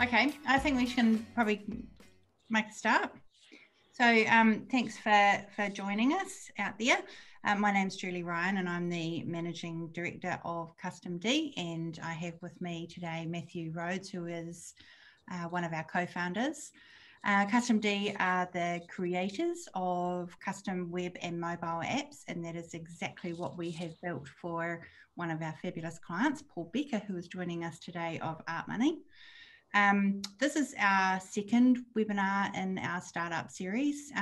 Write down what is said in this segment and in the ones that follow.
Okay, I think we can probably make a start. So thanks for joining us out there. My name's Julie Ryan and I'm the Managing Director of Custom D, and I have with me today Matthew Rhodes, who is one of our co-founders. Custom D are the creators of custom web and mobile apps, and that is exactly what we have built for one of our fabulous clients, Paul Becker, who is joining us today of Art Money. This is our second webinar in our startup series.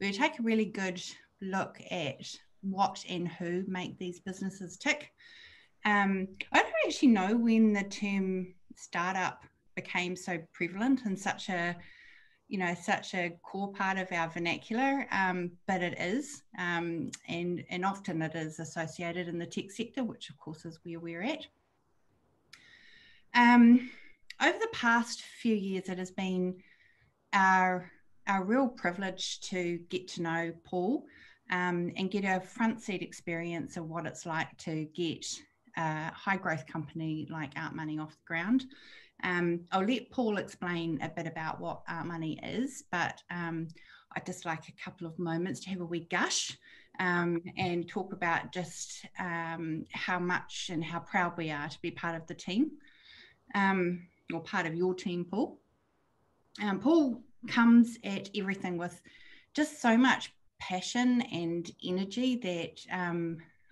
We take a really good look at what and who make these businesses tick. I don't actually know when the term startup became so prevalent and such a, such a core part of our vernacular, but it is, and often it is associated in the tech sector, which of course is where we're at. Over the past few years, it has been our real privilege to get to know Paul and get a front seat experience of what it's like to get a high growth company like Art Money off the ground. I'll let Paul explain a bit about what Art Money is, but I'd just like a couple of moments to have a wee gush and talk about just how much and how proud we are to be part of the team, or part of your team, Paul. Paul comes at everything with just so much passion and energy that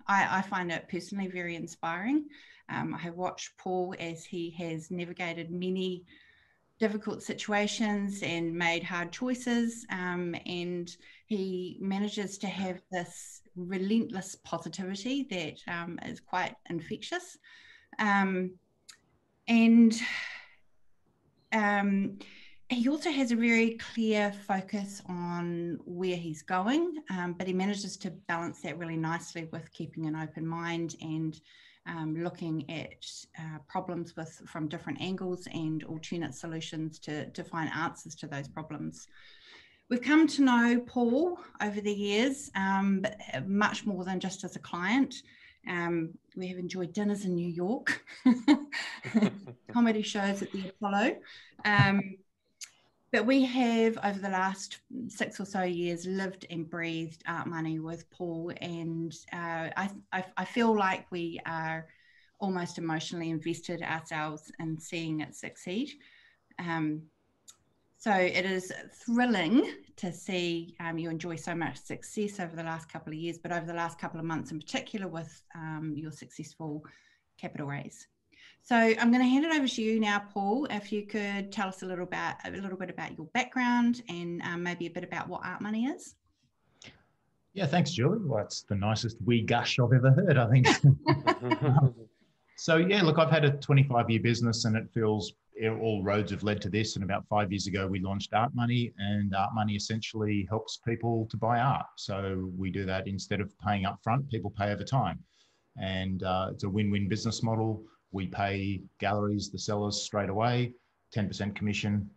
I find it personally very inspiring. I have watched Paul as he has navigated many difficult situations and made hard choices, and he manages to have this relentless positivity that is quite infectious. He also has a very clear focus on where he's going, but he manages to balance that really nicely with keeping an open mind and looking at problems from different angles and alternate solutions to find answers to those problems. We've come to know Paul over the years, but much more than just as a client. We have enjoyed dinners in New York, comedy shows at the Apollo, but we have over the last 6 or so years lived and breathed Art Money with Paul, and I feel like we are almost emotionally invested ourselves in seeing it succeed. So it is thrilling to see you enjoy so much success over the last couple of years, but over the last couple of months in particular with your successful capital raise. So I'm going to hand it over to you now, Paul, if you could tell us a little bit about your background and maybe a bit about what Art Money is. Yeah, thanks, Julie. Well, that's the nicest wee gush I've ever heard, I think. So yeah, look, I've had a 25-year business and it feels all roads have led to this, and about 5 years ago we launched Art Money, and Art Money essentially helps people to buy art. So we do that instead of paying up front, people pay over time, and it's a win-win business model. We pay galleries, the sellers, straight away. 10% commission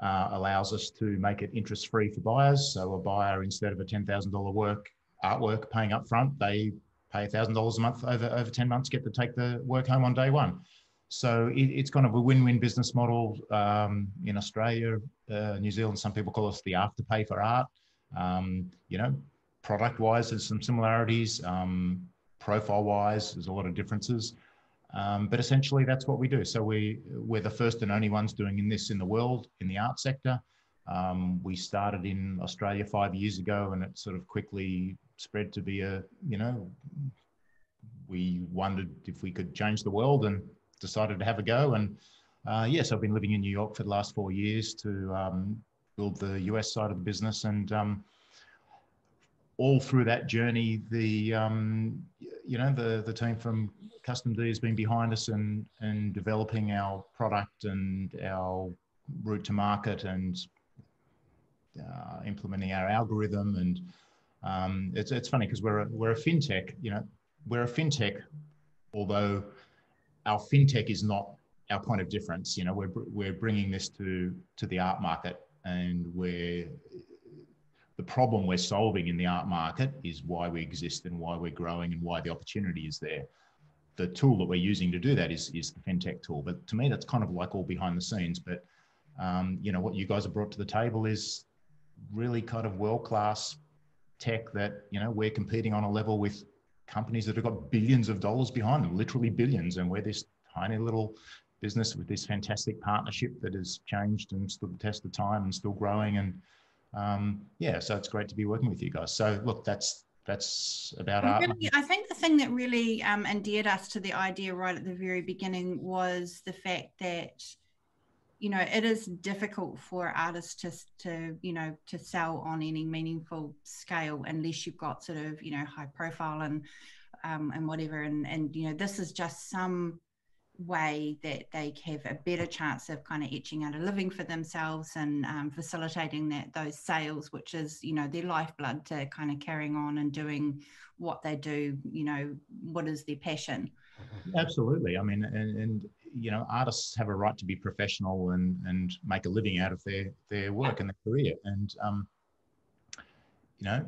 allows us to make it interest-free for buyers. So a buyer, instead of a $10,000 artwork paying up front, they pay $1,000 a month over 10 months, get to take the work home on day one. So it's kind of a win-win business model in Australia, New Zealand. Some people call us the Afterpay for art. Product-wise, there's some similarities. Profile-wise, there's a lot of differences. But essentially, that's what we do. So we're the first and only ones doing this in the world, in the art sector. We started in Australia 5 years ago, and it sort of quickly spread to be a, we wondered if we could change the world and decided to have a go. And yes, I've been living in New York for the last 4 years to build the US side of the business. And all through that journey, the team from Custom D has been behind us and developing our product and our route to market and implementing our algorithm. And it's funny because we're a fintech, although our fintech is not our point of difference. We're bringing this to the art market, and the problem we're solving in the art market is why we exist and why we're growing and why the opportunity is there. the tool that we're using to do that is the fintech tool. But to me, that's kind of like all behind the scenes. But you know, what you guys have brought to the table is really kind of world-class tech that, you know, we're competing on a level with companies that have got billions of dollars behind them, literally billions. And we're this tiny little business with this fantastic partnership that has changed and stood the test of time and still growing. And yeah, so it's great to be working with you guys. So look, that's about Art Money. I think the thing that really endeared us to the idea right at the very beginning was the fact that, you know, it is difficult for artists to sell on any meaningful scale unless you've got sort of, you know, high profile and whatever. And, you know, this is just some way that they have a better chance of kind of etching out a living for themselves and facilitating those sales, which is, you know, their lifeblood to kind of carrying on and doing what they do, you know, what is their passion. Absolutely. I mean, and you know, artists have a right to be professional and make a living out of their work and their career. And, you know,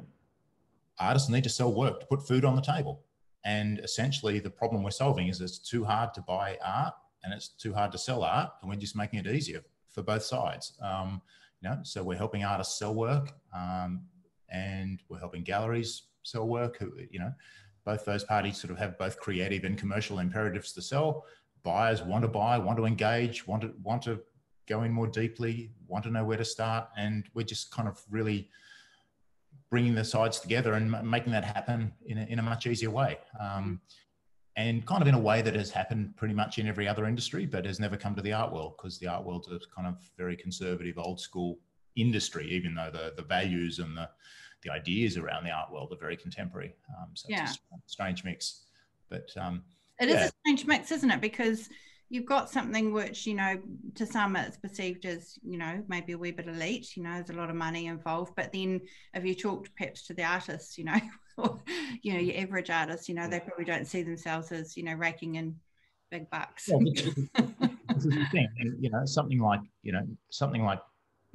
artists need to sell work to put food on the table. And essentially the problem we're solving is it's too hard to buy art and it's too hard to sell art. And we're just making it easier for both sides. You know, so we're helping artists sell work and we're helping galleries sell work. Who, you know, both those parties sort of have both creative and commercial imperatives to sell. Buyers want to buy, want to engage, want to go in more deeply, want to know where to start. And we're just kind of really bringing the sides together and making that happen in a much easier way. And kind of in a way that has happened pretty much in every other industry, but has never come to the art world, because the art world's a kind of very conservative, old school industry, even though the values and the ideas around the art world are very contemporary. So yeah, it's a strange mix, but... It is a strange mix, isn't it? Because you've got something which, you know, to some it's perceived as, you know, maybe a wee bit elite, you know, there's a lot of money involved. But then if you talk perhaps to the artists, you know, or, you know, your average artists, you know, they probably don't see themselves as, you know, raking in big bucks. Yeah, this is the thing. And, you know, something like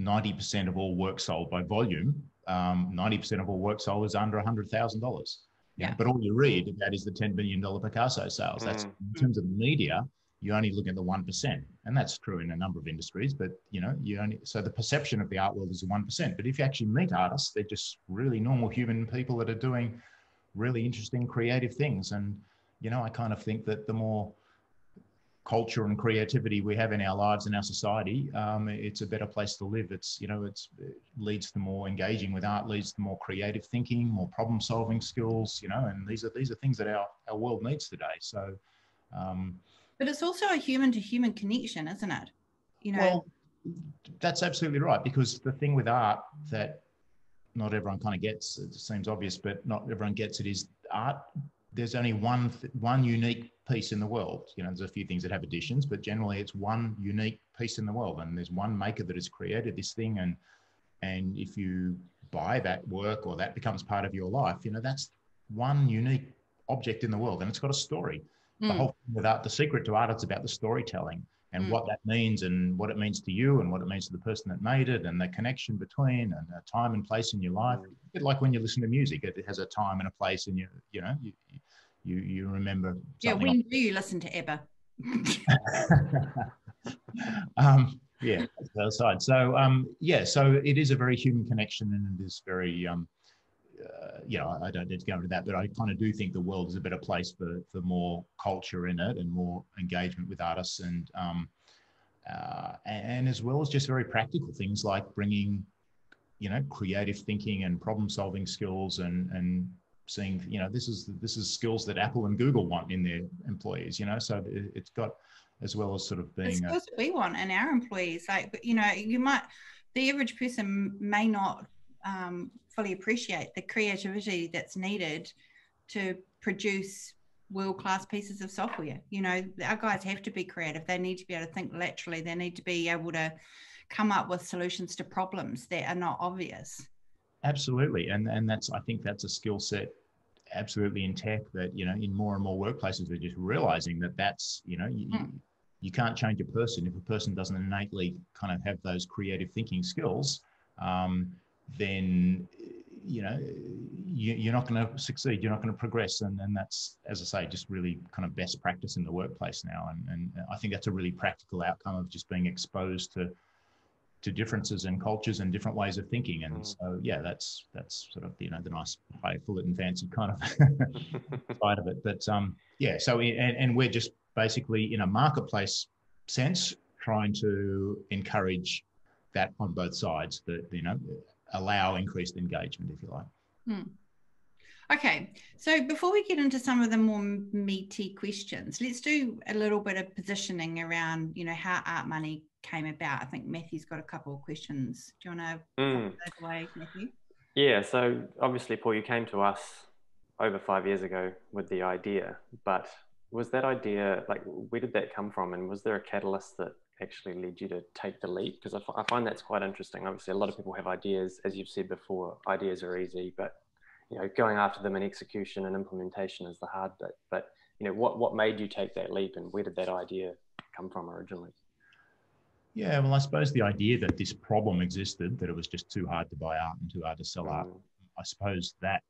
90% of all work sold by volume, 90% of all work sold is under $100,000. Yeah. But all you read about is the $10 billion Picasso sales. That's in terms of media, you only look at the 1%. And that's true in a number of industries, but you know, so the perception of the art world is the 1%. But if you actually meet artists, they're just really normal human people that are doing really interesting creative things. And, you know, I kind of think that the more culture and creativity we have in our lives and our society, it's a better place to live. It's, you know, it leads to more engaging with art, leads to more creative thinking, more problem solving skills, you know, and these are things that our world needs today. So, but it's also a human to human connection, isn't it? You know, well, that's absolutely right, because the thing with art that not everyone kind of gets, it seems obvious, but not everyone gets it, is art. There's only one unique piece in the world. You know, there's a few things that have additions, but generally it's one unique piece in the world. And there's one maker that has created this thing. And if you buy that work, or that becomes part of your life, you know, that's one unique object in the world. And it's got a story. The whole thing with art, the secret to art, it's about the storytelling and what that means, and what it means to you, and what it means to the person that made it, and the connection between, and a time and place in your life. A bit like when you listen to music, it has a time and a place, and you remember. Yeah, when do you listen to ABBA? Yeah, that's the other side. So yeah, so it is a very human connection, and it is very. You know, I don't need to go into that, but I kind of do think the world is a better place for more culture in it, and more engagement with artists, and as well as just very practical things like bringing, you know, creative thinking and problem solving skills, and seeing, you know, this is skills that Apple and Google want in their employees, you know, so it's got, as well as sort of being skills that we want in our employees, like, you know, the average person may not fully appreciate the creativity that's needed to produce world-class pieces of software. You know, our guys have to be creative. They need to be able to think laterally. They need to be able to come up with solutions to problems that are not obvious. Absolutely. And that's, I think that's a skill set absolutely in tech that, you know, in more and more workplaces, they're just realizing that that's, you know, you can't change a person. If a person doesn't innately kind of have those creative thinking skills, then you know, you're not going to succeed, you're not going to progress. And that's, as I say, just really kind of best practice in the workplace now. And I think that's a really practical outcome of just being exposed to differences in cultures and different ways of thinking. And so, yeah, that's sort of, you know, the nice highfalutin and fancy kind of side of it. But yeah, so, and we're just basically in a marketplace sense, trying to encourage that on both sides, that, you know, allow increased engagement, if you like. Okay, so before we get into some of the more meaty questions, let's do a little bit of positioning around, you know, how Art Money came about. I think Matthew's got a couple of questions. Do you want to take away, Matthew? Yeah, so obviously, Paul, you came to us over 5 years ago with the idea, but was that idea, like, where did that come from? And was there a catalyst that actually led you to take the leap? Because I find that's quite interesting. Obviously, a lot of people have ideas, as you've said before, ideas are easy, but, you know, going after them in execution and implementation is the hard bit. But, you know, what made you take that leap, and where did that idea come from originally? Yeah, well, I suppose the idea that this problem existed, that it was just too hard to buy art and too hard to sell art, I suppose that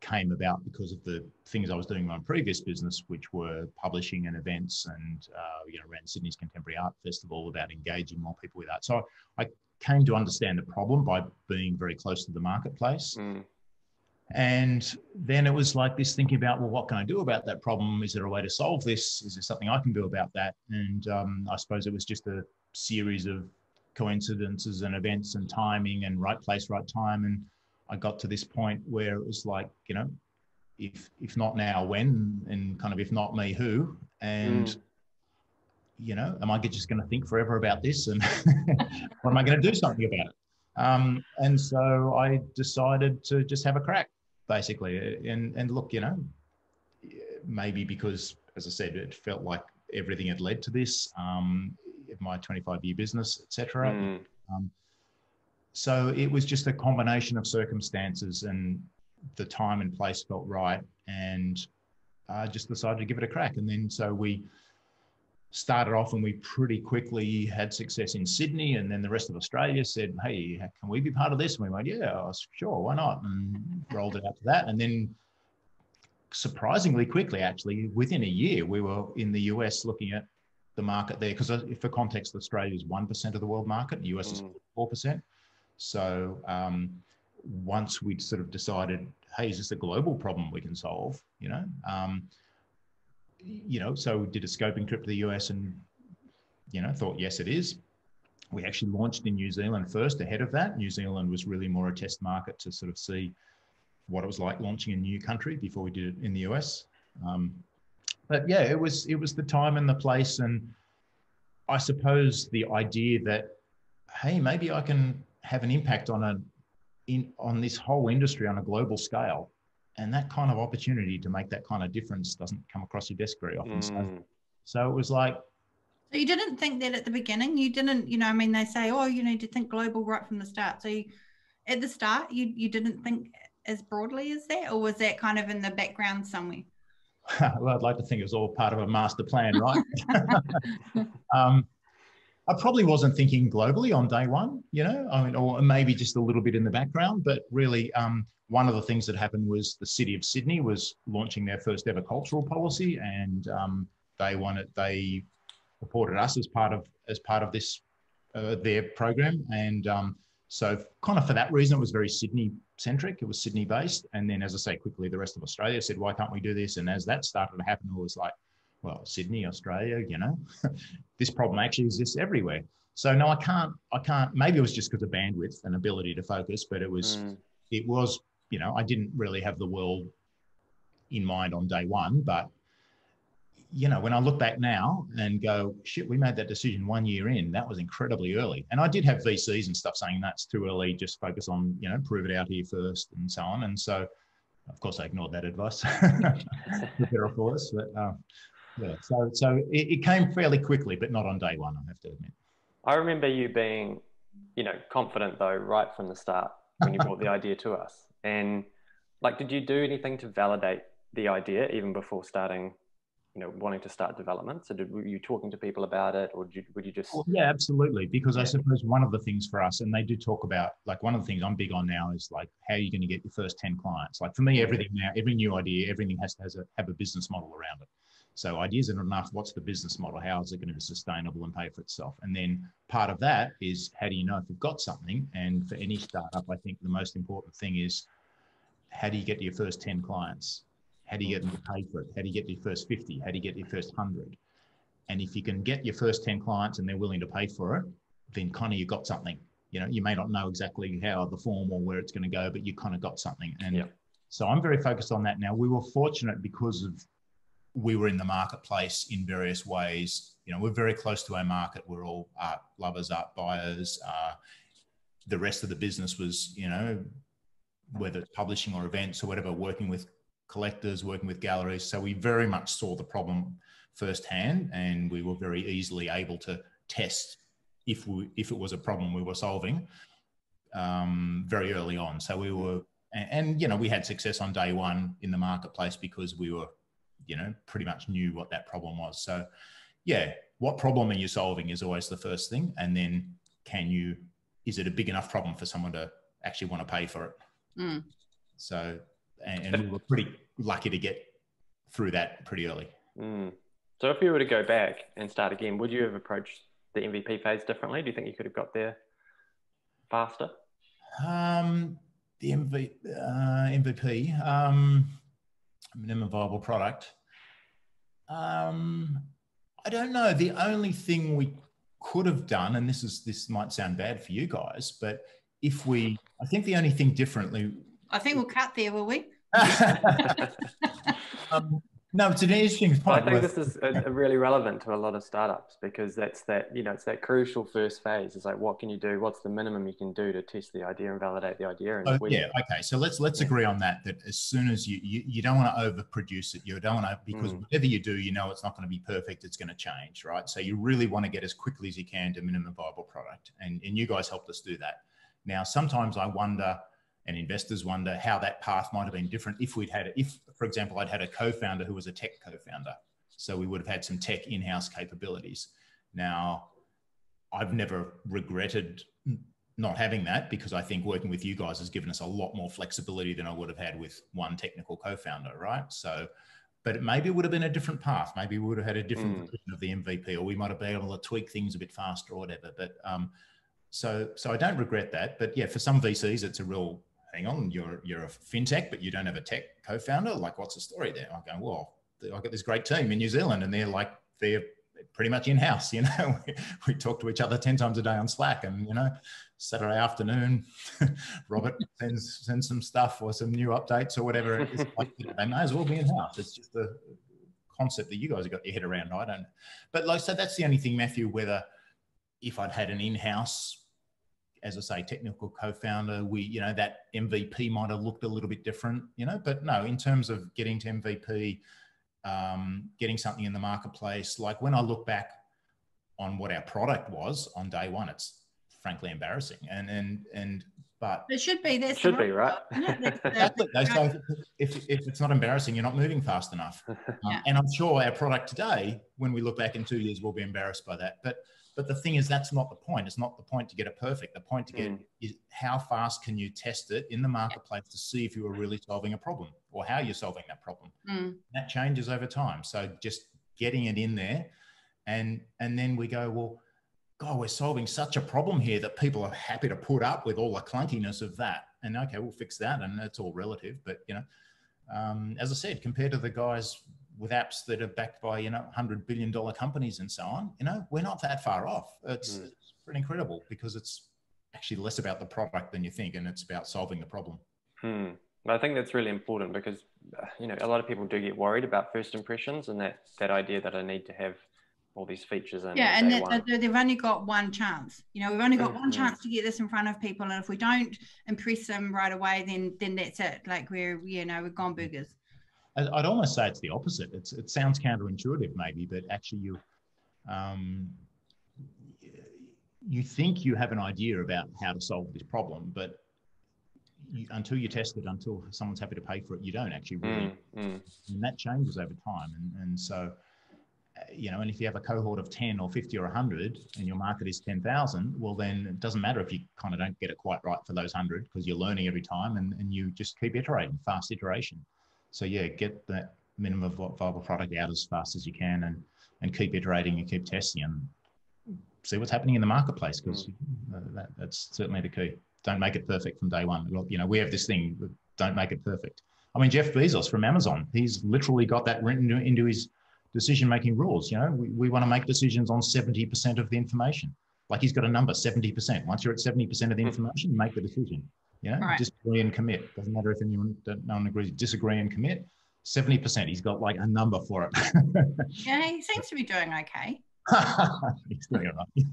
came about because of the things I was doing in my previous business, which were publishing and events, and you know, ran Sydney's Contemporary Art Festival about engaging more people with art. So I came to understand the problem by being very close to the marketplace. And then it was like this thinking about, well, what can I do about that problem? Is there a way to solve this? Is there something I can do about that? And I suppose it was just a series of coincidences and events and timing and right place, right time. And I got to this point where it was like, you know, if not now, when? And kind of, if not me, who? And, you know, am I just going to think forever about this? And or am I going to do something about it? And so I decided to just have a crack, basically. And look, you know, maybe because, as I said, it felt like everything had led to this, my 25-year business, et cetera. So it was just a combination of circumstances, and the time and place felt right. And I just decided to give it a crack. And then so we started off, and we pretty quickly had success in Sydney, and then the rest of Australia said, hey, can we be part of this? And we went, yeah, sure, why not? And rolled it out to that. And then surprisingly quickly, actually, within a year, we were in the US looking at the market there, because for context, Australia is 1% of the world market, the US is 4%. So once we'd sort of decided, hey, is this a global problem we can solve, you know? You know, so we did a scoping trip to the US, and, you know, thought, yes, it is. We actually launched in New Zealand first ahead of that. New Zealand was really more a test market to sort of see what it was like launching a new country before we did it in the US. But yeah, it was the time and the place. And I suppose the idea that, hey, maybe I can have an impact on this whole industry on a global scale. And that kind of opportunity to make that kind of difference doesn't come across your desk very often. So it was like... So you didn't think that at the beginning? You didn't, you know, I mean, they say, oh, you need to think global right from the start. So at the start, you didn't think as broadly as that? Or was that kind of in the background somewhere? Well, I'd like to think it was all part of a master plan, right? I probably wasn't thinking globally on day one, you know, I mean, or maybe just a little bit in the background, but really... one of the things that happened was the city of Sydney was launching their first ever cultural policy, and they supported us as part of this their program, and so kind of for that reason it was very Sydney centric. It was Sydney based, and then, as I say, quickly the rest of Australia said, why can't we do this? And as that started to happen, it was like, well, Sydney, Australia, you know, this problem actually exists everywhere. So no, I can't. Maybe it was just because of bandwidth and ability to focus, but it was. You know, I didn't really have the world in mind on day one, but, you know, when I look back now and go, shit, we made that decision 1 year in, that was incredibly early. And I did have VCs and stuff saying that's too early, just focus on, you know, prove it out here first and so on. And so, of course, I ignored that advice. The better for us, but yeah, so it came fairly quickly, but not on day one, I have to admit. I remember you being, you know, confident though, right from the start when you brought the idea to us. And like, did you do anything to validate the idea even before starting wanting to start development? So were you talking to people about it, or would you just... Well, yeah, absolutely. Because I suppose one of the things for us, and they do talk about, like, one of the things I'm big on now is like, how are you going to get your first 10 clients? Like, for me, everything now, every new idea, everything has to have a business model around it. So ideas are not enough. What's the business model? How is it going to be sustainable and pay for itself? And then part of that is, how do you know if you've got something? And for any startup, I think the most important thing is, how do you get your first 10 clients? How do you get them to pay for it? How do you get your first 50? How do you get your first 100? And if you can get your first 10 clients and they're willing to pay for it, then kind of you've got something. You know, you may not know exactly how the form or where it's going to go, but you kind of got something. And so I'm very focused on that now. We were fortunate because of we were in the marketplace in various ways. You know, we're very close to our market. We're all art lovers, art buyers. The rest of the business was, you know, whether it's publishing or events or whatever, working with collectors, working with galleries. So we very much saw the problem firsthand, and we were very easily able to test if it was a problem we were solving very early on. So we were, and you know, we had success on day one in the marketplace because we were, you know, pretty much knew what that problem was. So yeah, what problem are you solving is always the first thing. And then is it a big enough problem for someone to actually want to pay for it? Mm. So, and we were pretty lucky to get through that pretty early. Mm. So if you were to go back and start again, would you have approached the MVP phase differently? Do you think you could have got there faster? The MVP, minimum viable product. I don't know. The only thing we could have done, and this might sound bad for you guys, but I think the only thing differently. I think we'll cut there, will we? No, it's an interesting point. I think this is really relevant to a lot of startups, because that's it's that crucial first phase. It's like, what can you do? What's the minimum you can do to test the idea and validate the idea? And okay. So let's agree on that. That as soon as you don't want to overproduce it. You don't want to, because whatever you do, it's not going to be perfect. It's going to change, right? So you really want to get as quickly as you can to minimum viable product, and you guys helped us do that. Now, sometimes I wonder, and investors wonder, how that path might have been different if, for example, I'd had a co-founder who was a tech co-founder. So we would have had some tech in-house capabilities. Now, I've never regretted not having that, because I think working with you guys has given us a lot more flexibility than I would have had with one technical co-founder, right? So, but maybe it would have been a different path. Maybe we would have had a different version of the MVP, or we might have been able to tweak things a bit faster or whatever. But so I don't regret that. But yeah, for some VCs, it's a real... hang on, you're a fintech, but you don't have a tech co-founder. Like, what's the story there? I'm going, well, I've got this great team in New Zealand, and they're pretty much in-house, We talk to each other 10 times a day on Slack, and, Saturday afternoon, Robert sends some stuff or some new updates or whatever. It's like, they may as well be in-house. It's just the concept that you guys have got your head around. I don't. But so that's the only thing, Matthew, whether if I'd had an in-house, as I say, technical co-founder, that MVP might have looked a little bit different, but no, in terms of getting to MVP, getting something in the marketplace, like when I look back on what our product was on day one, it's frankly embarrassing. But it should be. It should be, right? So if it's not embarrassing, you're not moving fast enough. And I'm sure our product today, when we look back in 2 years, we'll be embarrassed by that. But the thing is, that's not the point. It's not the point to get it perfect. The point to get is, how fast can you test it in the marketplace to see if you are really solving a problem, or how you're solving that problem. That changes over time. So just getting it in there, and then we go, well, God, we're solving such a problem here that people are happy to put up with all the clunkiness of that. And okay, we'll fix that. And that's all relative. But, as I said, compared to the guys with apps that are backed by, $100 billion companies and so on, we're not that far off. It's pretty incredible, because it's actually less about the product than you think, and it's about solving the problem. I think that's really important, because, a lot of people do get worried about first impressions and that idea that I need to have all these features. They've only got one chance. We've only got one chance to get this in front of people. And if we don't impress them right away, then that's it. Like we're gone burgers. I'd almost say it's the opposite. It sounds counterintuitive, maybe, but actually you think you have an idea about how to solve this problem, but until you test it, until someone's happy to pay for it, you don't actually really. And that changes over time. And so, you know, and if you have a cohort of 10 or 50 or 100 and your market is 10,000, well, then it doesn't matter if you kind of don't get it quite right for those 100, because you're learning every time, and you just keep iterating, fast iteration. So yeah, get that minimum viable product out as fast as you can, and keep iterating and keep testing and see what's happening in the marketplace, because that's certainly the key. Don't make it perfect from day one. Well, you know, we have this thing, don't make it perfect. I mean, Jeff Bezos from Amazon, he's literally got that written into his decision-making rules. You know, we want to make decisions on 70% of the information. Like, he's got a number, 70%. Once you're at 70% of the information, make the decision. You know, right. Disagree and commit. Doesn't matter if anyone, no one agrees, disagree and commit. 70%, he's got like a number for it. Yeah, he seems to be doing okay. He's doing it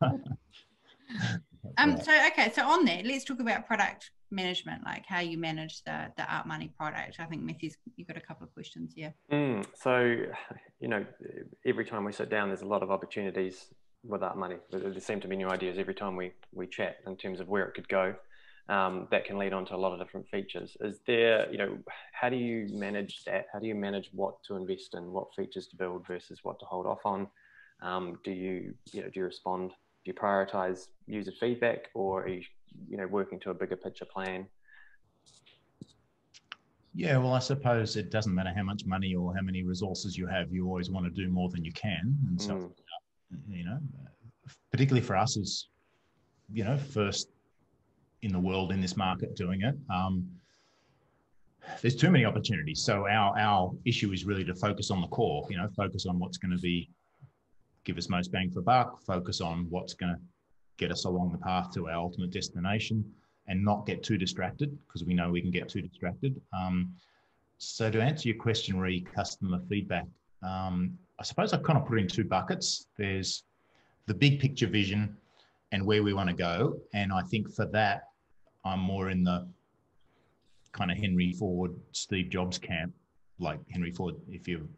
right. So on that, let's talk about product management, like how you manage the Art Money product. I think Matthew's, you've got a couple of questions here. So, you know, every time we sit down, there's a lot of opportunities with Art Money. There seem to be new ideas every time we chat in terms of where it could go. That can lead on to a lot of different features. Is there, you know, how do you manage that? How do you manage what to invest in, what features to build versus what to hold off on? Do you respond? Do you prioritize user feedback, or are you, you know, working to a bigger picture plan? Yeah, well, I suppose it doesn't matter how much money or how many resources you have. You always want to do more than you can, and so you know, particularly for us, is, you know, first in the world in this market doing it. There's too many opportunities, so our issue is really to focus on the core. You know, focus on what's going to be. Give us most bang for buck, focus on what's going to get us along the path to our ultimate destination, and not get too distracted, because we know we can get too distracted. So to answer your question, re customer feedback, I suppose I kind of put it in two buckets. There's the big picture vision and where we want to go. And I think for that, I'm more in the kind of Henry Ford, Steve Jobs camp. Like Henry Ford, if you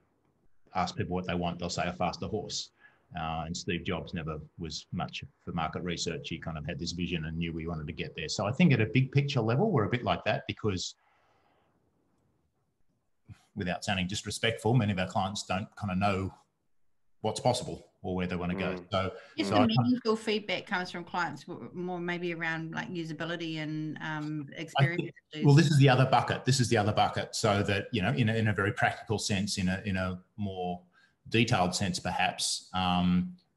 ask people what they want, they'll say a faster horse. And Steve Jobs never was much for market research. He kind of had this vision and knew we wanted to get there. So I think at a big picture level, we're a bit like that, because without sounding disrespectful, many of our clients don't kind of know what's possible or where they want to go. So, if the meaningful feedback comes from clients, more maybe around like usability and experience. Well, this is the other bucket. This is the other bucket. So that, you know, in a very practical sense, in a more detailed sense, perhaps,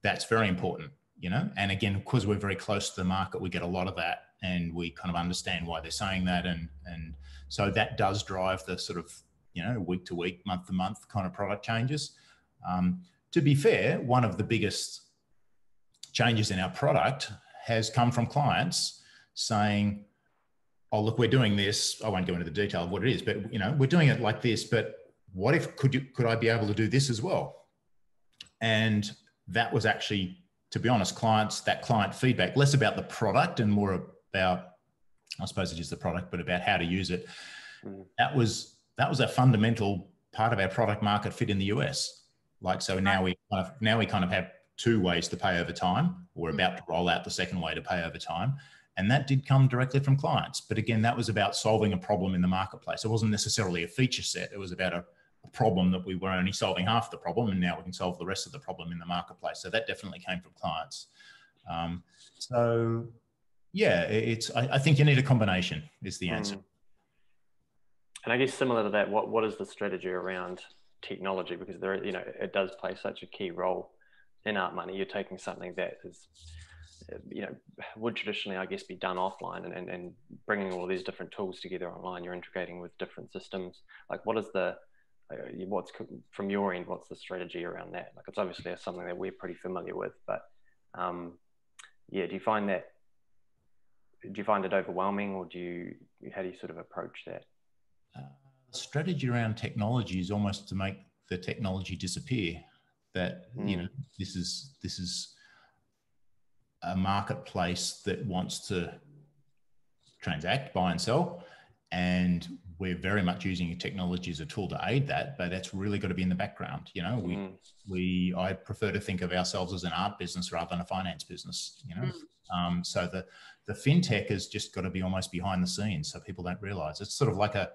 that's very important, you know. And again, because we're very close to the market, we get a lot of that, and we kind of understand why they're saying that, and so that does drive the sort of, you know, week to week, month to month kind of product changes. To be fair, one of the biggest changes in our product has come from clients saying, "Oh, look, we're doing this. I won't go into the detail of what it is, but, you know, we're doing it like this, but what if, could I be able to do this as well?" And that was actually, to be honest, client feedback, less about the product and more about, I suppose it is the product, but about how to use it. That was a fundamental part of our product market fit in the US. Like, so now we kind of have two ways to pay over time. We're about to roll out the second way to pay over time. And that did come directly from clients. But again, that was about solving a problem in the marketplace. It wasn't necessarily a feature set. It was about a problem that we were only solving half the problem, and now we can solve the rest of the problem in the marketplace. So that definitely came from clients. So yeah, I think you need a combination is the answer. And I guess similar to that, what is the strategy around technology? Because there, you know, it does play such a key role in Art Money. You're taking something that is, you know, would traditionally, I guess, be done offline, and bringing all of these different tools together online. You're integrating with different systems. Like, what is the, what's from your end, what's the strategy around that? Like, it's obviously something that we're pretty familiar with, but yeah, do you find it overwhelming, or how do you sort of approach that? Strategy around technology is almost to make the technology disappear, that, you know, this is a marketplace that wants to transact, buy and sell, and we're very much using technology as a tool to aid that, but that's really got to be in the background. You know, I prefer to think of ourselves as an art business rather than a finance business. You know, So the fintech has just got to be almost behind the scenes, so people don't realize. It's sort of like a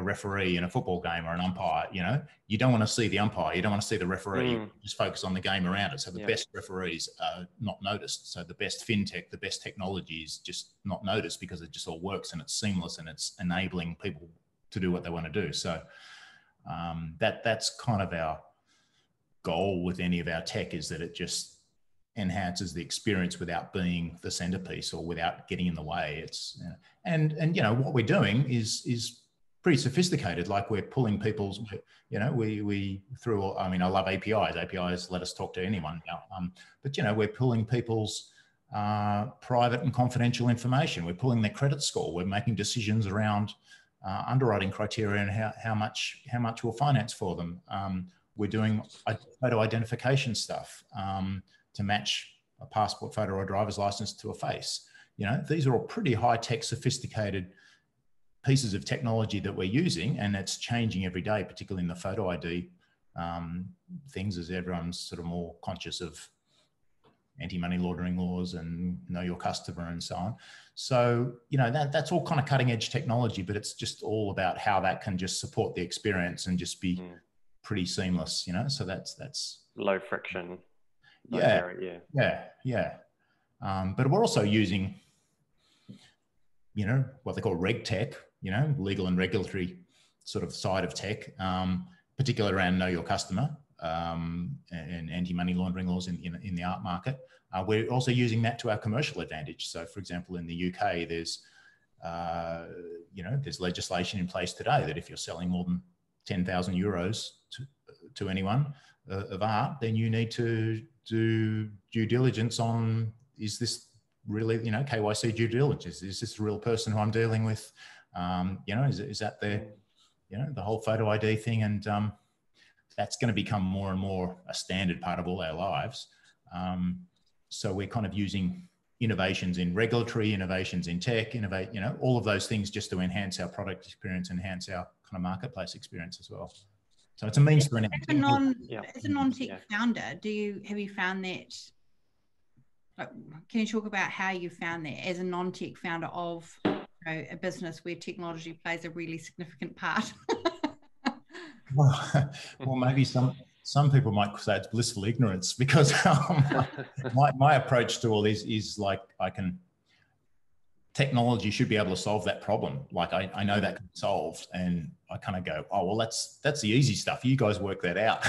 referee in a football game or an umpire. You know, you don't want to see the umpire, you don't want to see the referee. You just focus on the game around it. So the best referees are not noticed. So the best fintech, the best technology is just not noticed because it just all works and it's seamless and it's enabling people to do what they want to do. So that's kind of our goal with any of our tech, is that it just enhances the experience without being the centerpiece or without getting in the way. It's and you know what we're doing is pretty sophisticated. Like, we're pulling people's, you know, we through, I mean, I love APIs. APIs let us talk to anyone now. But, you know, we're pulling people's private and confidential information. We're pulling their credit score. We're making decisions around underwriting criteria and how much we'll finance for them. We're doing photo identification stuff to match a passport photo or a driver's license to a face. You know, these are all pretty high-tech, sophisticated pieces of technology that we're using, and it's changing every day, particularly in the photo ID things, as everyone's sort of more conscious of anti-money laundering laws and know your customer and so on. So, you know, that's all kind of cutting edge technology, but it's just all about how that can just support the experience and just be pretty seamless, you know? So that's low friction. Yeah. But we're also using, you know, what they call regtech, you know, legal and regulatory sort of side of tech, particularly around know your customer and anti-money laundering laws in the art market. We're also using that to our commercial advantage. So, for example, in the UK, there's legislation in place today that if you're selling more than 10,000 euros to anyone of art, then you need to do due diligence on, is this really, you know, KYC due diligence? Is this a real person who I'm dealing with? You know, is that the, you know, the whole photo ID thing? And that's going to become more and more a standard part of all our lives. So we're kind of using innovations in regulatory, innovations in tech, you know, all of those things just to enhance our product experience, enhance our kind of marketplace experience as well. So it's a means to an end. As a non-tech founder, have you found that? Can you talk about how you found that as a non-tech founder of, you know, a business where technology plays a really significant part? well, maybe some people might say it's blissful ignorance, because my approach to all this is like, technology should be able to solve that problem. Like, I know that can be solved, and I kind of go, oh, well, that's the easy stuff. You guys work that out.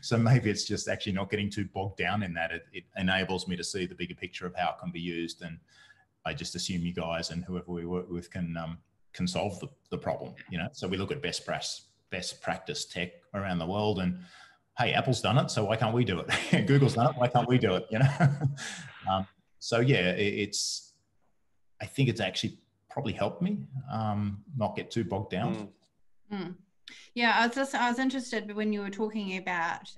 so maybe it's just actually not getting too bogged down in that. It enables me to see the bigger picture of how it can be used. And I just assume you guys and whoever we work with can solve the problem, you know? So we look at best practice tech around the world, and hey, Apple's done it, so why can't we do it? Google's done it, why can't we do it, you know? So yeah, I think it's actually probably helped me not get too bogged down. Yeah, I was interested when you were talking about,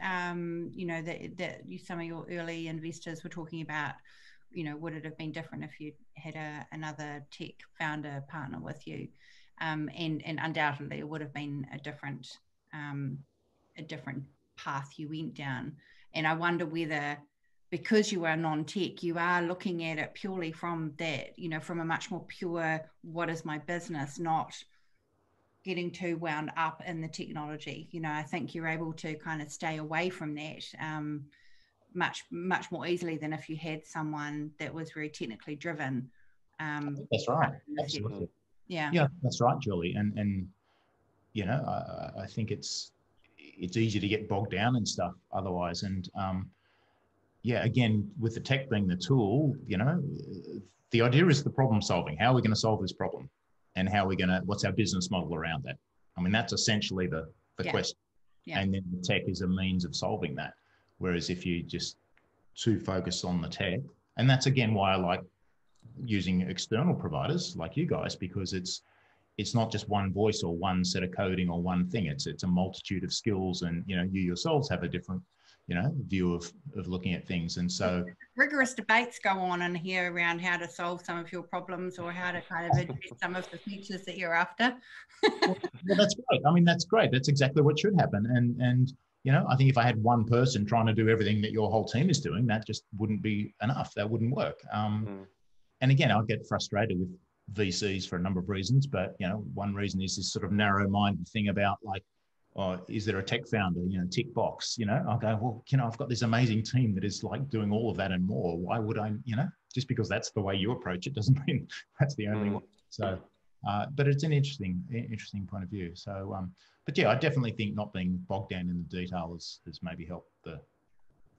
you know, that some of your early investors were talking about, you know, would it have been different if you had another tech founder partner with you? And undoubtedly it would have been a different path you went down. And I wonder whether, because you are non-tech, you are looking at it purely from that, you know, from a much more pure, what is my business, not getting too wound up in the technology. You know, I think you're able to kind of stay away from that much more easily than if you had someone that was very technically driven. That's right. Absolutely. Yeah, that's right, Julie. And you know, I think it's easy to get bogged down in stuff otherwise. And yeah, again, with the tech being the tool, you know, the idea is the problem solving. How are we going to solve this problem? And how are we going to, what's our business model around that? I mean, that's essentially the question. Yeah. And then the tech is a means of solving that. Whereas if you just too focus on the tech, and that's again why I like using external providers like you guys, because it's not just one voice or one set of coding or one thing. It's a multitude of skills, and, you know, you yourselves have a different, you know, view of looking at things. And so rigorous debates go on in here around how to solve some of your problems or how to kind of address some of the features that you're after. Well, that's great. I mean, that's great. That's exactly what should happen. And You know, I think if I had one person trying to do everything that your whole team is doing, that just wouldn't be enough. That wouldn't work. And again, I get frustrated with VCs for a number of reasons, but, you know, one reason is this sort of narrow-minded thing about like, oh, is there a tech founder, you know, tick box, you know? I'll go, well, you know, I've got this amazing team that is like doing all of that and more. Why would I, you know, just because that's the way you approach it doesn't mean that's the only one. So, but it's an interesting point of view. So, but yeah, I definitely think not being bogged down in the detail has maybe helped the,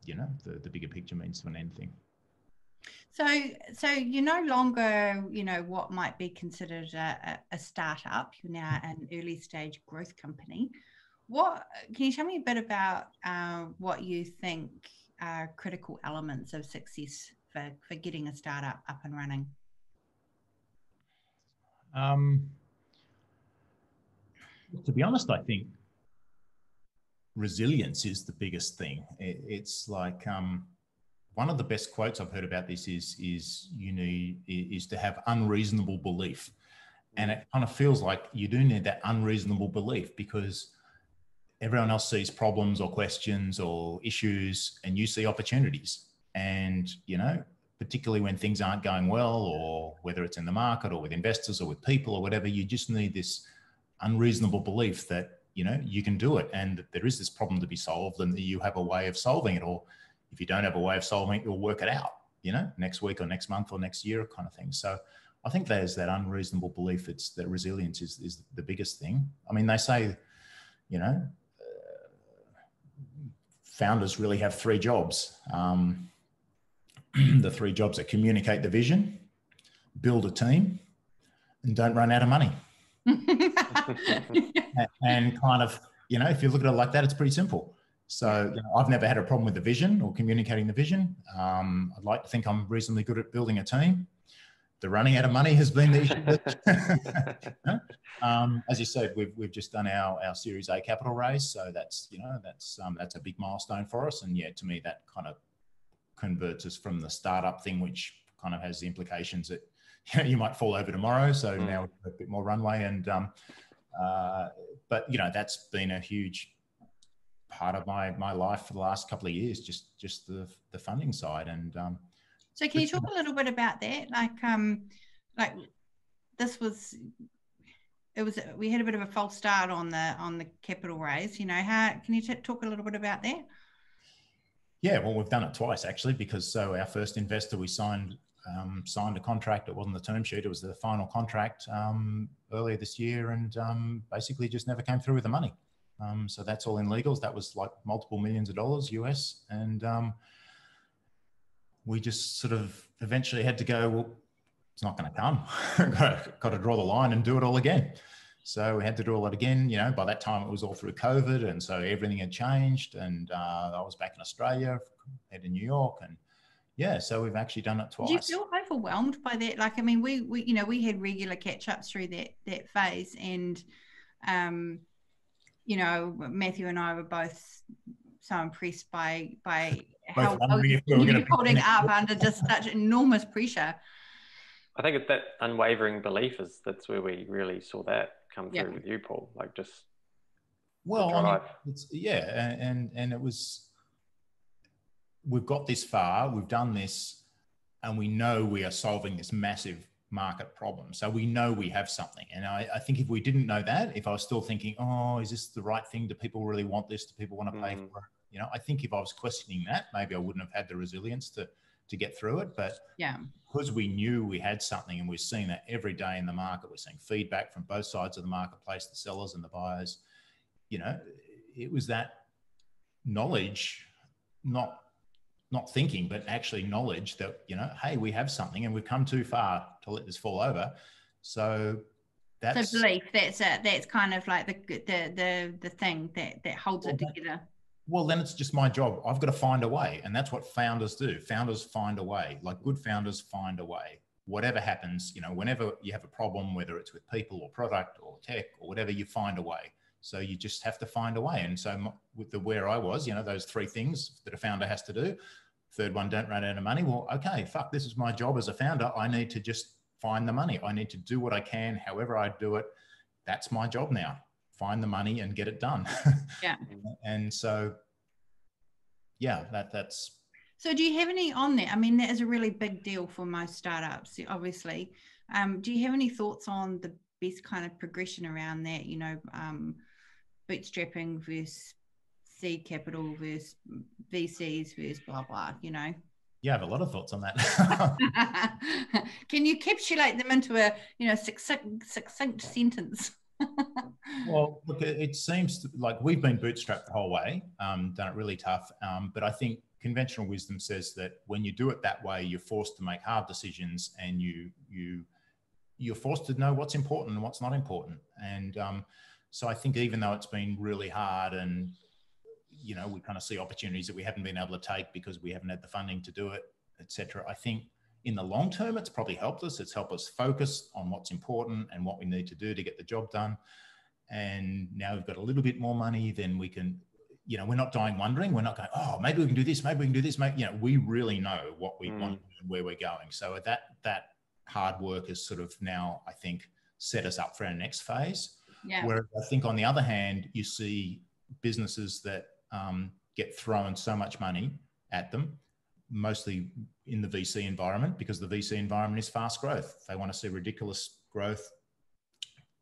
you know, the bigger picture means to an end thing. So you're no longer, you know, what might be considered a startup. You're now an early stage growth company. What can you tell me a bit about what you think are critical elements of success for getting a startup up and running? To be honest, I think resilience is the biggest thing. It's like one of the best quotes I've heard about this is to have unreasonable belief, and it kind of feels like you do need that unreasonable belief because everyone else sees problems or questions or issues, and you see opportunities. And you know, particularly when things aren't going well, or whether it's in the market or with investors or with people or whatever, you just need this unreasonable belief that, you know, you can do it and that there is this problem to be solved and that you have a way of solving it, or if you don't have a way of solving it, you'll work it out, you know, next week or next month or next year kind of thing. So I think there's that unreasonable belief. It's that resilience is the biggest thing. I mean, they say, you know, founders really have three jobs. The three jobs are communicate the vision, build a team, and don't run out of money. And kind of, you know, if you look at it like that, it's pretty simple. So you know, I've never had a problem with the vision or communicating the vision. I'd like to think I'm reasonably good at building a team. The running out of money has been the issue. As you said, we've just done our Series A capital raise, so that's, you know, that's a big milestone for us. And yeah, to me, that kind of converts us from the startup thing, which kind of has the implications that, you know, you might fall over tomorrow. So now we have a bit more runway. And but you know, that's been a huge part of my life for the last couple of years, just the funding side. And so can you talk a little bit about that? Like this was, it was, we had a bit of a false start on the capital raise, you know. How can you talk a little bit about that? Yeah, well, we've done it twice actually, because so our first investor, we signed a contract. It wasn't the term sheet, it was the final contract earlier this year, and basically just never came through with the money. So that's all in legals. That was like multiple millions of dollars US. And we just sort of eventually had to go, well, it's not going to come. Got to draw the line and do it all again. So we had to do all that again. You know, by that time it was all through COVID, and so everything had changed. And I was back in Australia, head to New York, and yeah, so we've actually done it twice. Do you feel overwhelmed by that? Like, I mean, we you know, we had regular catch-ups through that phase, and you know, Matthew and I were both so impressed by how well you're holding up under just such enormous pressure. I think it's that unwavering belief that's where we really saw that come through with you, Paul. Like just well, I mean, it's, yeah, and it was, we've got this far, we've done this, and we know we are solving this massive market problem. So we know we have something. And I think if we didn't know that, if I was still thinking, oh, is this the right thing? Do people really want this? Do people want to pay for it? You know, I think if I was questioning that, maybe I wouldn't have had the resilience to get through it. But yeah, because we knew we had something, and we're seeing that every day in the market, we're seeing feedback from both sides of the marketplace, the sellers and the buyers. You know, it was that knowledge, not thinking, but actually knowledge that, you know, hey, we have something and we've come too far to let this fall over. So that's the belief. That's kind of like the thing that holds it together. Well, then it's just my job. I've got to find a way. And that's what founders do. Founders find a way. Like good founders find a way. Whatever happens, you know, whenever you have a problem, whether it's with people or product or tech or whatever, you find a way. So you just have to find a way. And so with where I was, you know, those three things that a founder has to do. Third one, don't run out of money. Well, okay, fuck, this is my job as a founder. I need to just find the money. I need to do what I can, however I do it. That's my job now. find the money and get it done. Yeah. And so, yeah, that's. So do you have any on that? I mean, that is a really big deal for most startups, obviously. Do you have any thoughts on the best kind of progression around that, you know, bootstrapping versus seed capital versus VCs versus blah, blah, you know? Yeah, I have a lot of thoughts on that. Can you encapsulate them into a, you know, succinct sentence? Well, look, it seems like we've been bootstrapped the whole way, done it really tough. But I think conventional wisdom says that when you do it that way, you're forced to make hard decisions, and you're forced to know what's important and what's not important. And so I think even though it's been really hard, and you know, we kind of see opportunities that we haven't been able to take because we haven't had the funding to do it, etc. I think in the long term, it's probably helped us. It's helped us focus on what's important and what we need to do to get the job done. And now we've got a little bit more money, then we can, you know, we're not dying wondering. We're not going, oh, maybe we can do this, maybe we can do this. Maybe, you know, we really know what we want and where we're going. So that hard work is sort of now, I think, set us up for our next phase. Yeah. Whereas I think on the other hand, you see businesses that get thrown so much money at them, mostly in the VC environment, because the VC environment is fast growth. They want to see ridiculous growth,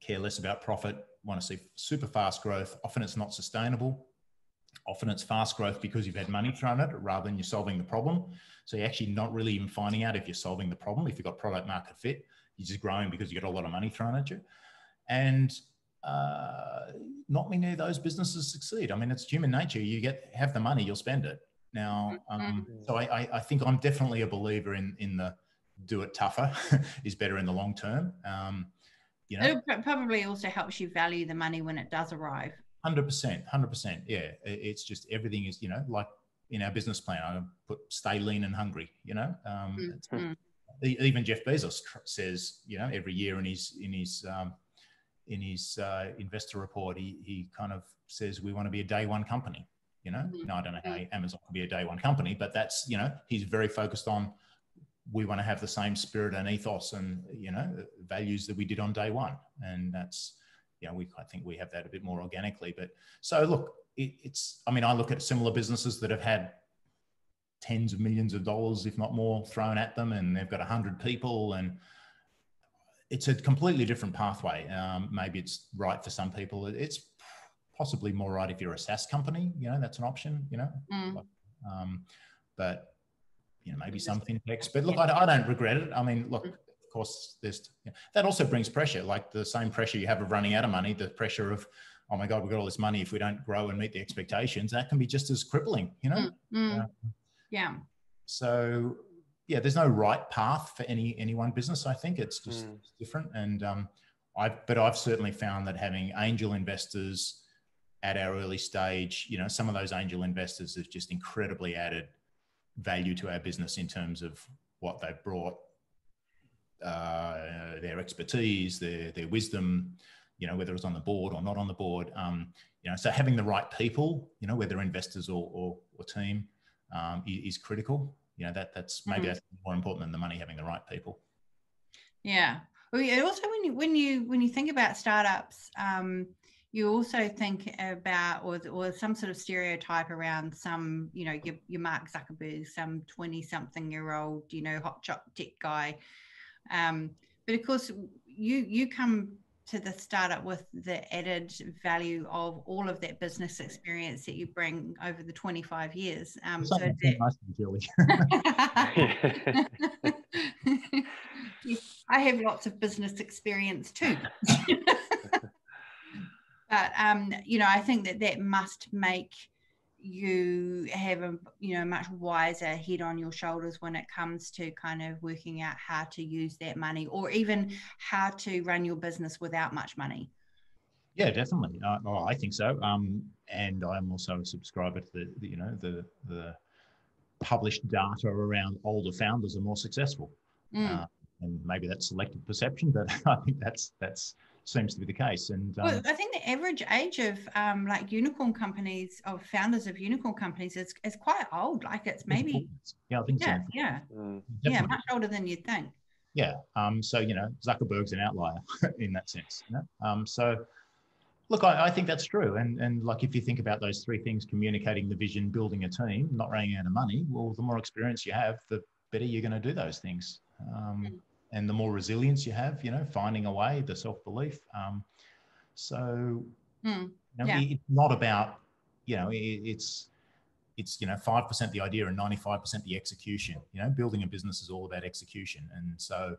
care less about profit, want to see super fast growth. Often it's not sustainable. Often it's fast growth because you've had money thrown at it rather than you're solving the problem. So you're actually not really even finding out if you're solving the problem. If you've got product market fit, you're just growing because you got a lot of money thrown at you. And not many of those businesses succeed. I mean, it's human nature. You have the money, you'll spend it. Now, so I think I'm definitely a believer in the do it tougher is better in the long term. You know, it probably also helps you value the money when it does arrive. 100%. Yeah. It's just everything is, you know, like in our business plan, I put stay lean and hungry, you know. Even Jeff Bezos says, you know, every year in his investor report, he kind of says, we want to be a day one company, you know. Now, I don't know how Amazon can be a day one company, but that's, you know, he's very focused on, we want to have the same spirit and ethos and, you know, values that we did on day one. And that's, you know, I think we have that a bit more organically. But so look, it's, I mean, I look at similar businesses that have had tens of millions of dollars, if not more, thrown at them, and they've got 100 people, and it's a completely different pathway. Maybe it's right for some people. It's possibly more right if you're a SaaS company, you know, that's an option, you know. But, you know, maybe some fintechs. But look, I don't regret it. I mean, look, of course, there's, you know, that also brings pressure, like the same pressure you have of running out of money, the pressure of, oh my God, we've got all this money. If we don't grow and meet the expectations, that can be just as crippling, you know? Yeah. So, yeah, there's no right path for any one business. I think it's just different. And I've certainly found that having angel investors at our early stage, you know, some of those angel investors have just incredibly added value to our business in terms of what they've brought, their expertise, their wisdom, you know, whether it's on the board or not on the board. You know, so having the right people, you know, whether investors or team, is critical. You know, that's maybe that's more important than the money, having the right people. Yeah. Well, yeah, also when you think about startups, you also think about or some sort of stereotype around some, you know, your Mark Zuckerberg, some 20-something-year-old, you know, hotshot tech guy. But of course, you come to the startup with the added value of all of that business experience that you bring over the 25 years. I have lots of business experience too. But, you know, I think that must make you have a, you know, much wiser head on your shoulders when it comes to kind of working out how to use that money, or even how to run your business without much money. Yeah, definitely. I think so. And I'm also a subscriber to the you know, the published data around older founders are more successful. And maybe that's selective perception, but I think that's seems to be the case. And well, I think the average age of like unicorn companies, of founders of unicorn companies, is quite old. Like it's maybe, yeah, I think so. Yeah, yeah, much older than you'd think. Yeah. So you know, Zuckerberg's an outlier in that sense. You know? So Look, I think that's true. And like, if you think about those three things, communicating the vision, building a team, not running out of money, well, the more experience you have, the better you're going to do those things. And the more resilience you have, you know, finding a way, the self-belief. It's not about, you know, it's, you know, 5% the idea and 95% the execution. You know, building a business is all about execution. And so,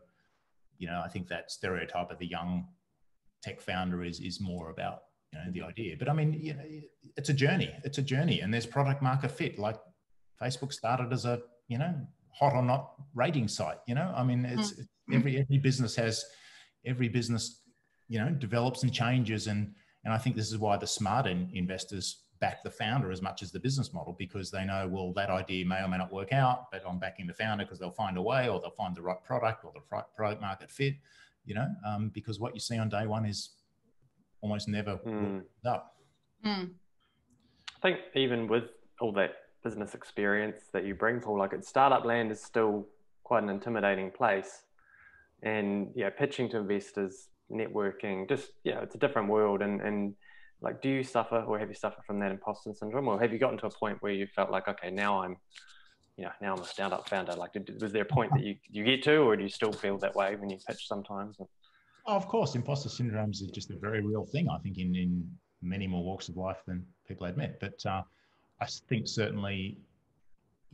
you know, I think that stereotype of the young tech founder is more about, you know, the idea. But I mean, you know, it's a journey. It's a journey. And there's product market fit. Like, Facebook started as a, you know, hot or not rating site. You know, I mean, it's every business has, you know, develops and changes. And I think this is why the smart investors back the founder as much as the business model, because they know, well, that idea may or may not work out, but I'm backing the founder because they'll find a way, or they'll find the right product or the right product market fit. You know, because what you see on day one is almost never up. I think even with all that business experience that you bring, Paul, like, startup land is still quite an intimidating place. And yeah, pitching to investors, networking, just, yeah, it's a different world. And like, do you suffer, or have you suffered from that imposter syndrome? Or have you gotten to a point where you felt like, okay, now I'm, you know, now I'm a startup founder? Like, was there a point that you get to, or do you still feel that way when you pitch sometimes? Oh, of course, imposter syndrome is just a very real thing, I think, in many more walks of life than people admit. But I think certainly,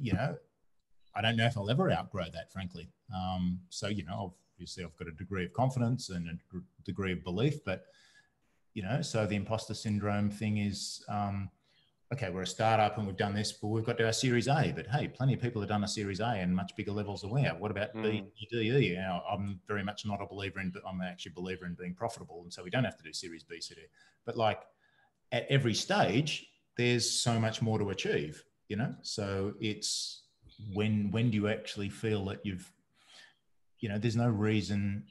you know, I don't know if I'll ever outgrow that, frankly. So, you know, obviously I've got a degree of confidence and a degree of belief, but, you know, so the imposter syndrome thing is... okay, we're a startup and we've done this, but we've got to our Series A. But hey, plenty of people have done a Series A and much bigger levels than we have. What about B, D, E? You know, I'm very much not a believer in, but I'm actually a believer in being profitable. And so we don't have to do Series B, C, D. But like, at every stage, there's so much more to achieve, you know? So it's when do you actually feel that you've, you know, there's no reason.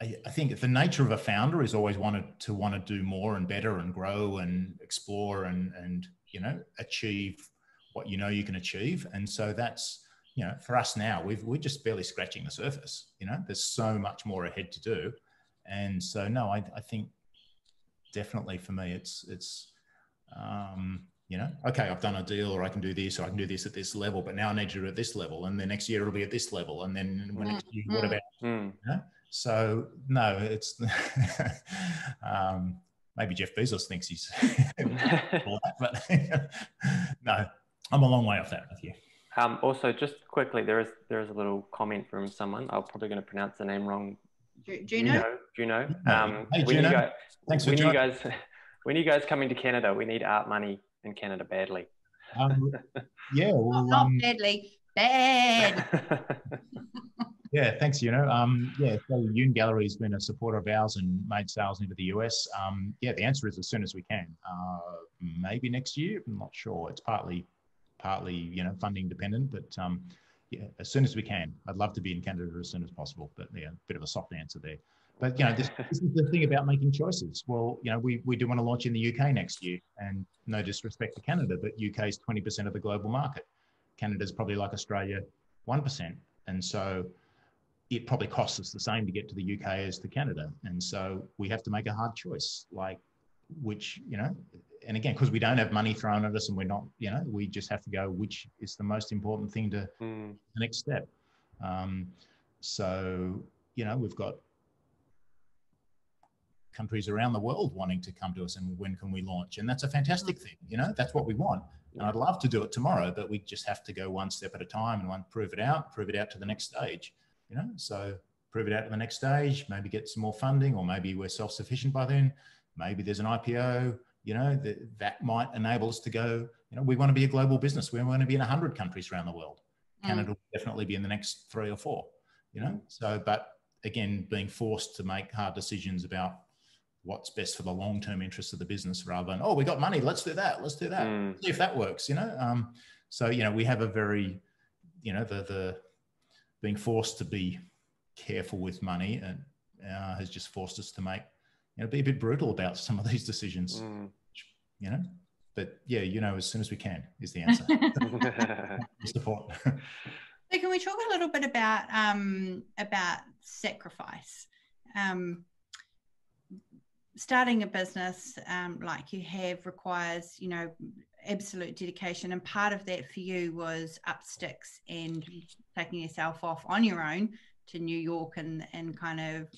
I think the nature of a founder is always want to do more and better and grow and explore and you know, achieve what you know you can achieve. And so that's, you know, for us now, we're just barely scratching the surface. You know, there's so much more ahead to do. And so, no, I think definitely for me, it's you know, okay, I've done a deal, or I can do this, or I can do this at this level, but now I need to do it at this level. And the next year it'll be at this level. And then when it's, what about, you know? So no, it's maybe Jeff Bezos thinks he's but no, I'm a long way off that with you. Also, just quickly, there is a little comment from someone. I'm probably going to pronounce the name wrong. Juno. Hey, when Juno. Thanks for joining. When are you guys coming to Canada? We need Art Money in Canada badly. Yeah, well, not badly, bad. Yeah, thanks, you know. Yeah, so Yoon Gallery has been a supporter of ours and made sales into the US. Yeah, the answer is as soon as we can. Maybe next year, I'm not sure. It's partly, you know, funding dependent, but yeah, as soon as we can. I'd love to be in Canada as soon as possible, but yeah, a bit of a soft answer there. But, you know, this is the thing about making choices. Well, you know, we do want to launch in the UK next year, and no disrespect to Canada, but UK is 20% of the global market. Canada's probably like Australia, 1%. And so... it probably costs us the same to get to the UK as to Canada. And so we have to make a hard choice, like, which, you know, and again, because we don't have money thrown at us and we're not, you know, we just have to go, which is the most important thing to the next step. So, you know, we've got countries around the world wanting to come to us and when can we launch? And that's a fantastic thing, you know, that's what we want. And I'd love to do it tomorrow, but we just have to go one step at a time and prove it out to the next stage. You know, so prove it out to the next stage, maybe get some more funding, or maybe we're self-sufficient by then. Maybe there's an IPO, you know, that might enable us to go, you know, we want to be a global business. We want to be in 100 countries around the world. Canada will definitely be in the next 3 or 4, you know. So, but again, being forced to make hard decisions about what's best for the long-term interests of the business rather than, oh, we got money, let's do that, see if that works, you know. So, you know, we have a very, you know, the being forced to be careful with money and has just forced us to make, you know, be a bit brutal about some of these decisions, you know, but yeah, you know, as soon as we can is the answer. Support. So can we talk a little bit about sacrifice? starting a business like you have requires, you know, absolute dedication. And part of that for you was up sticks and taking yourself off on your own to New York and kind of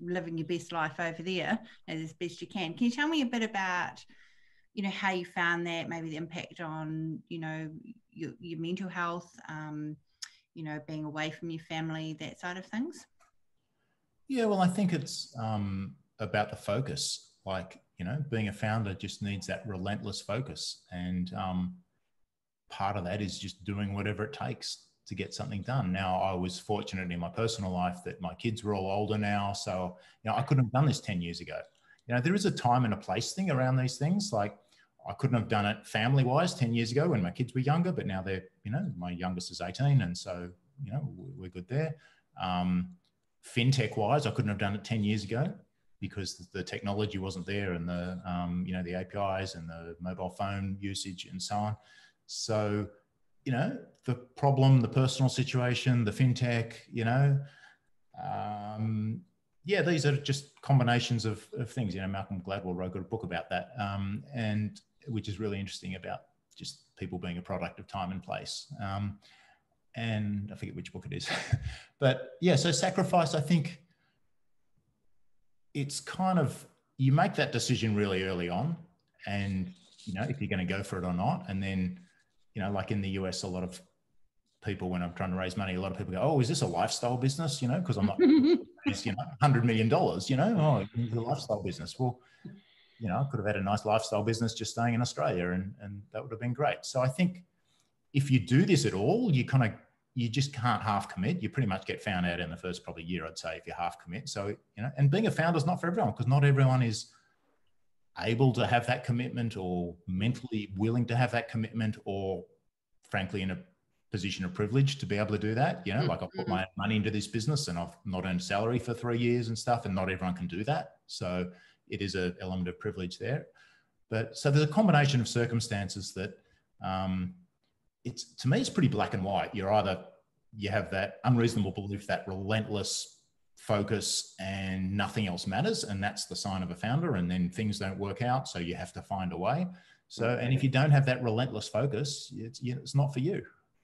living your best life over there as best you can. Can you tell me a bit about, you know, how you found that, maybe the impact on, you know, your mental health, you know, being away from your family, that side of things? Yeah, well, I think it's about the focus. Like, you know, being a founder just needs that relentless focus. And part of that is just doing whatever it takes to get something done. Now, I was fortunate in my personal life that my kids were all older now. So, you know, I couldn't have done this 10 years ago. You know, there is a time and a place thing around these things. Like, I couldn't have done it family-wise 10 years ago when my kids were younger, but now they're, you know, my youngest is 18. And so, you know, we're good there. Fintech-wise, I couldn't have done it 10 years ago because the technology wasn't there, and the, you know, the APIs and the mobile phone usage and so on. So, you know, the problem, the personal situation, the fintech, you know, yeah, these are just combinations of things. You know, Malcolm Gladwell wrote a book about that, and which is really interesting about just people being a product of time and place. And I forget which book it is. But yeah, so sacrifice, I think it's kind of, you make that decision really early on, and, you know, if you're going to go for it or not. And then, you know, like in the US, a lot of people, when I'm trying to raise money, a lot of people go, oh, is this a lifestyle business? You know, because I'm not, it's, you know, $100 million, you know, oh, it's a lifestyle business. Well, you know, I could have had a nice lifestyle business just staying in Australia, and that would have been great. So I think if you do this at all, you kind of, you just can't half commit. You pretty much get found out in the first probably year, I'd say, if you half commit. So, you know, and being a founder is not for everyone, because not everyone is able to have that commitment, or mentally willing to have that commitment, or frankly in a position of privilege to be able to do that. You know, like, I put my money into this business and I've not earned salary for 3 years and stuff, and not everyone can do that. So it is an element of privilege there. But so there's a combination of circumstances that it's, to me, it's pretty black and white. You're either, you have that unreasonable belief, that relentless focus, and nothing else matters, and that's the sign of a founder, and then things don't work out, so you have to find a way. So, and if you don't have that relentless focus, it's not for you,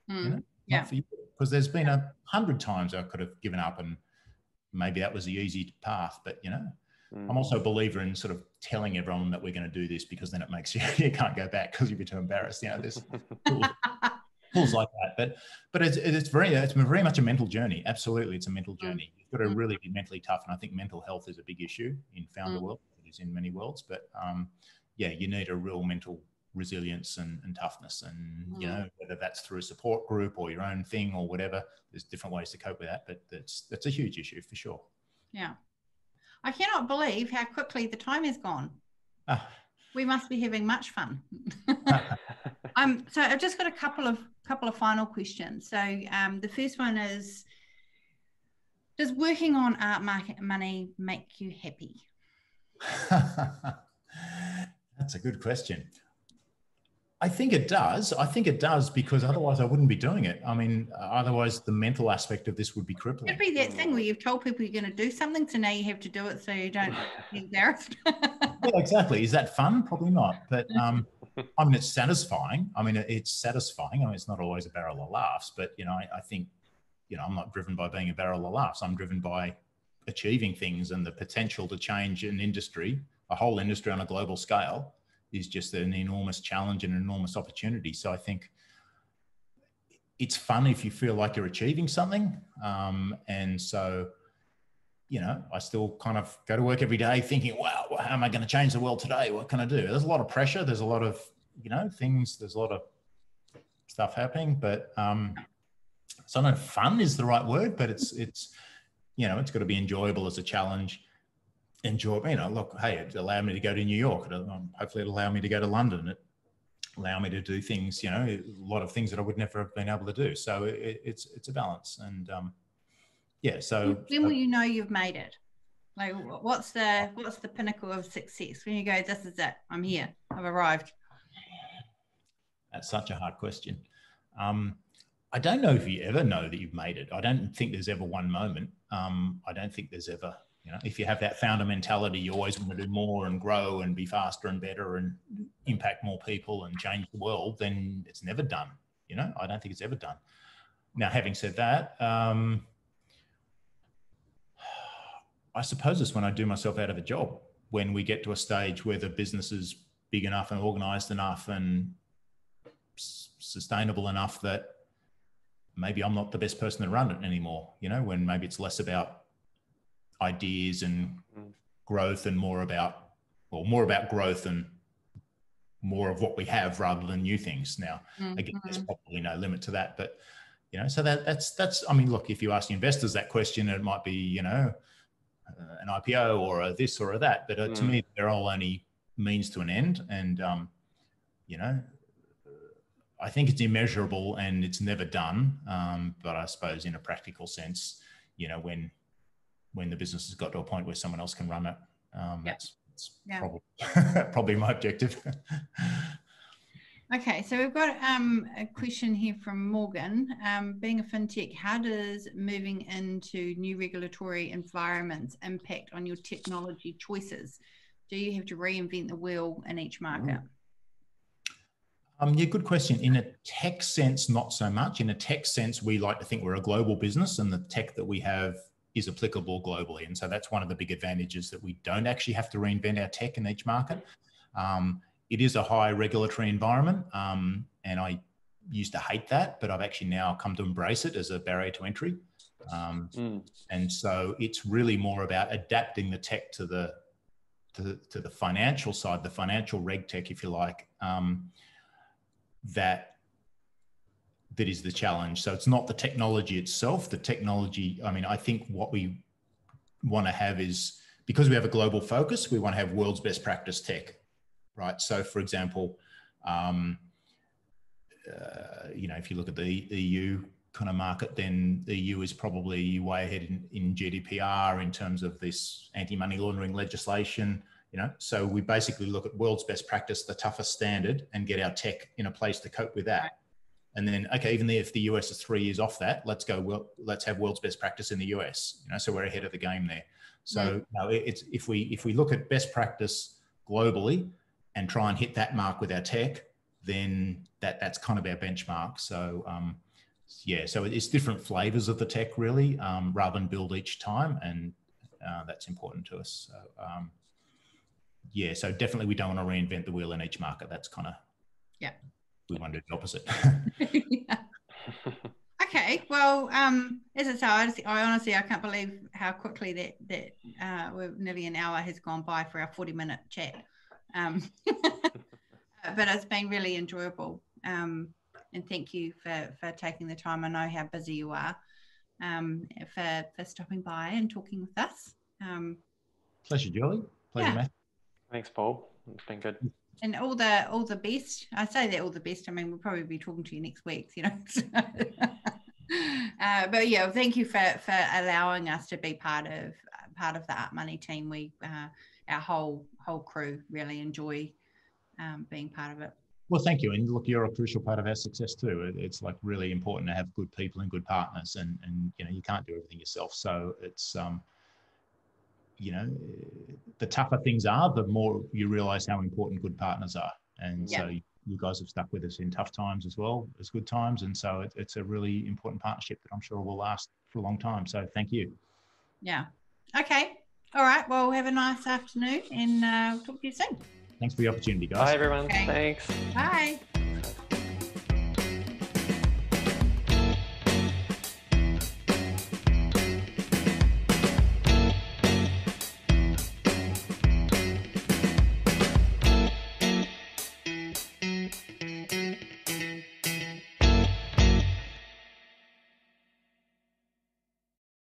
you know? Yeah, not for you. Because there's been 100 times I could have given up, and maybe that was the easy path. But, you know, I'm also a believer in sort of telling everyone that we're going to do this, because then it makes you can't go back because you'll be too embarrassed, you know, there's tools like that. But it's very much a mental journey. Absolutely, it's a mental journey. You've got to really be mentally tough, and I think mental health is a big issue in founder world. It is in many worlds, but yeah, you need a real mental resilience and toughness, and you know, whether that's through a support group or your own thing or whatever, there's different ways to cope with that. But that's a huge issue for sure. Yeah, I cannot believe how quickly the time has gone. We must be having much fun. So I've just got a couple of final questions. So the first one is, does working on Art Money make you happy? That's a good question. I think it does. I think it does, because otherwise I wouldn't be doing it. I mean, otherwise the mental aspect of this would be crippling. It'd be that thing where you've told people you're going to do something, so now you have to do it so you don't get embarrassed. Yeah, exactly. Is that fun? Probably not. But I mean, it's satisfying. I mean, it's satisfying. I mean, it's not always a barrel of laughs, but, you know, I think, you know, I'm not driven by being a barrel of laughs. I'm driven by achieving things, and the potential to change an industry, a whole industry on a global scale, is just an enormous challenge and an enormous opportunity. So I think it's fun if you feel like you're achieving something. And so, you know, I still kind of go to work every day thinking, wow, how am I going to change the world today? What can I do? There's a lot of pressure. There's a lot of, you know, things, there's a lot of stuff happening, but so I don't know if fun is the right word, but it's, you know, it's got to be enjoyable as a challenge. Enjoy, you know, look, hey, it allowed me to go to New York. Hopefully it'll allow me to go to London. It allowed me to do things, you know, a lot of things that I would never have been able to do. So it's a balance. And yeah, so when will you know you've made it? Like, what's the pinnacle of success? When you go, this is it, I'm here, I've arrived. That's such a hard question. I don't know if you ever know that you've made it. I don't think there's ever one moment. I don't think there's ever You know, if you have that founder mentality, you always want to do more and grow and be faster and better and impact more people and change the world, then it's never done. You know, I don't think it's ever done. Now, having said that, I suppose it's when I do myself out of a job, when we get to a stage where the business is big enough and organized enough and sustainable enough that maybe I'm not the best person to run it anymore. You know, when maybe it's less about ideas and growth and more about, well, more about growth and more of what we have rather than new things. Now, again, there's probably no limit to that, but you know, so that's, I mean, look, if you ask the investors that question, it might be, you know, an IPO or a this or a that, but to me, they're all only means to an end. And, you know, I think it's immeasurable and it's never done. But I suppose in a practical sense, you know, when the business has got to a point where someone else can run it. That's probably my objective. Okay, so we've got a question here from Morgan. Being a fintech, how does moving into new regulatory environments impact on your technology choices? Do you have to reinvent the wheel in each market? Yeah, good question. In a tech sense, not so much. In a tech sense, we like to think we're a global business and the tech that we have is applicable globally. And so that's one of the big advantages, that we don't actually have to reinvent our tech in each market. It is a high regulatory environment, and I used to hate that, but I've actually now come to embrace it as a barrier to entry. And so it's really more about adapting the tech to the financial side, the financial reg tech, if you like, that is the challenge. So it's not the technology itself. The technology, I mean, I think what we want to have is, because we have a global focus, we want to have world's best practice tech, right? So for example, you know, if you look at the EU kind of market, then the EU is probably way ahead in GDPR in terms of this anti-money laundering legislation, you know? So we basically look at world's best practice, the toughest standard, and get our tech in a place to cope with that. And then, okay, even if the US is 3 years off that, let's go, well, let's have world's best practice in the US, you know, so we're ahead of the game there. So no, it's, if we look at best practice globally and try and hit that mark with our tech, then that's kind of our benchmark. So yeah, so it's different flavors of the tech really, rather than build each time. And that's important to us. So yeah, so definitely we don't want to reinvent the wheel in each market. That's kind of, yeah. We want to do the opposite. Yeah. Okay. Well, as I say, I honestly, I can't believe how quickly that nearly an hour has gone by for our 40-minute chat. But it's been really enjoyable. And thank you for taking the time. I know how busy you are, for stopping by and talking with us. Pleasure, Julie. Pleasure, Matt. Thanks, Paul. It's been good. And all the best. I say that all the best. I mean, we'll probably be talking to you next week, you know. So, but yeah, thank you for allowing us to be part of the Art Money team. We our whole crew really enjoy being part of it. Well, thank you. And look, you're a crucial part of our success too. It's like really important to have good people and good partners. And you know, you can't do everything yourself. So it's you know, the tougher things are, the more you realize how important good partners are. And so you guys have stuck with us in tough times as well as good times. And so it's a really important partnership that I'm sure will last for a long time. So thank you. Yeah. Okay. All right. Well, have a nice afternoon and we'll talk to you soon. Thanks for the opportunity, guys. Bye, everyone. Okay. Thanks. Bye.